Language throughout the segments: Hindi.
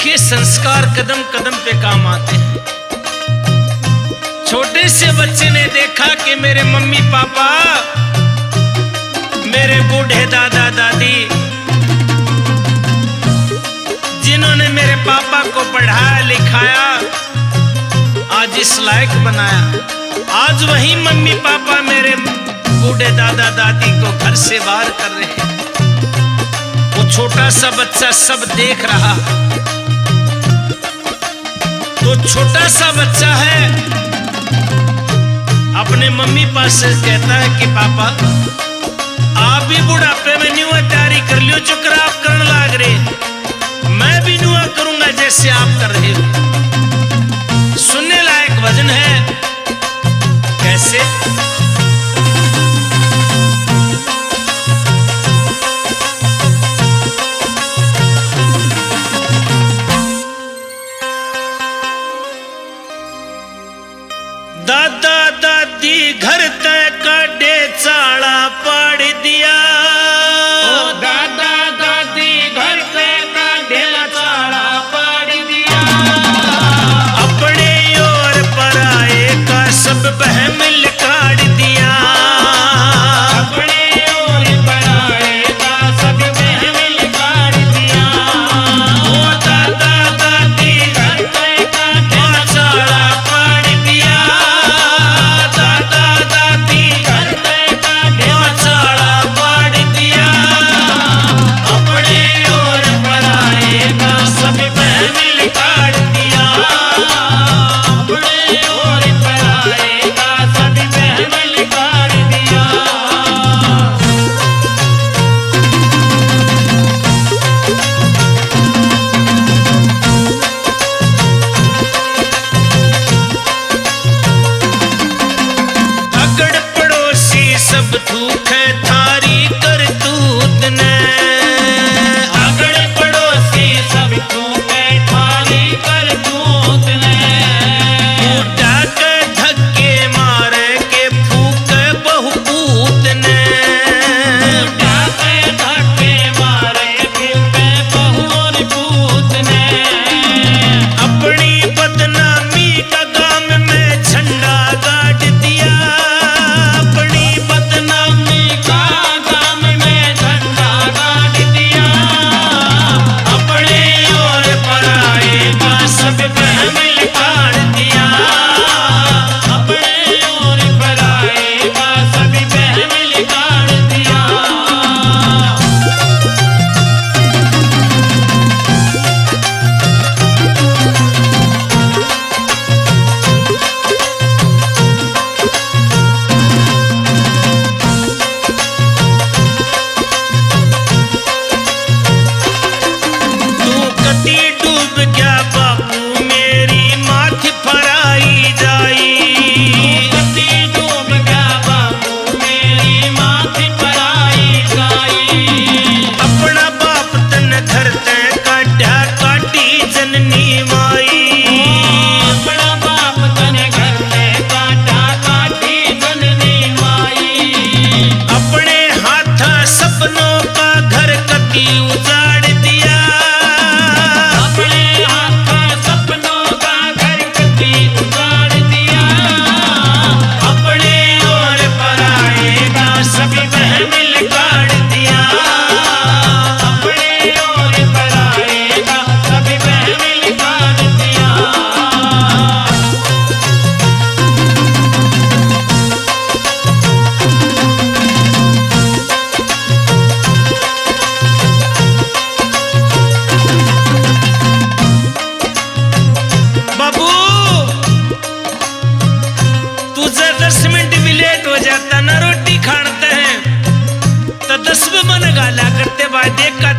देखिए संस्कार कदम कदम पे काम आते हैं। छोटे से बच्चे ने देखा कि मेरे मम्मी पापा, मेरे बूढ़े दादा दादी, जिन्होंने मेरे पापा को पढ़ाया लिखाया, आज इस लायक बनाया, आज वही मम्मी पापा मेरे बूढ़े दादा दादी को घर से बाहर कर रहे हैं। वो छोटा सा बच्चा सब देख रहा, तो छोटा सा बच्चा है अपने मम्मी पापा से कहता है कि पापा आप भी बुढ़ापे में न्यूआ तैयारी कर लियो जो कर आप करने लाग रहे, मैं भी न्यूआ करूंगा जैसे आप कर रहे हो। सुनने लायक वजन है। कैसे? दादा दादी घर तय का डे चाड़ा पड़ दिया, दादा दादी घर तय का डेला चाड़ा पड़ दिया, अपने और पराए का सब बहम लिखाड़ दिया, अपने और पराए का सब बहम लिखाड़ दिया, ओ दादा दादी घर तय का डेला चाड़ा पड़ दिया,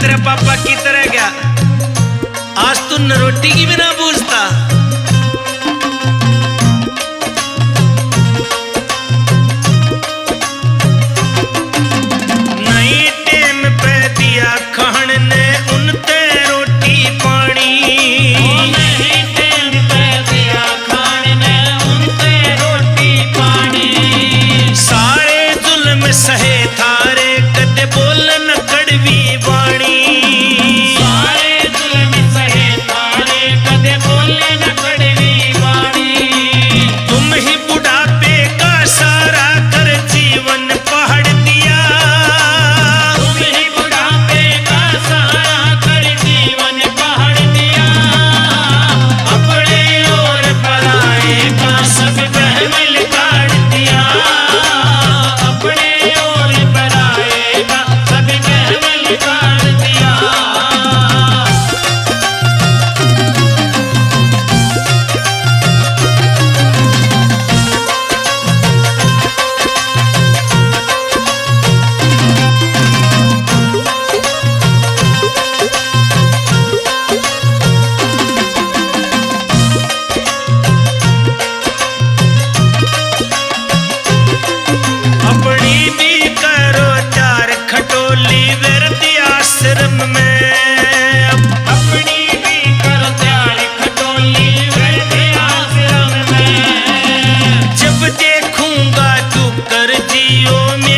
तेरा पापा की तरह गया, आज तू न रोटी की भी ना पूछता। नहीं टेम पे दिया खान ने उनते रोटी पानी, नहीं टेम पे दिया खान ने उनते रोटी पानी, सारे जुल्म सहे थारे कदे बोलन कड़वी वाणी, सारे जुल्म सहे थारे जियो।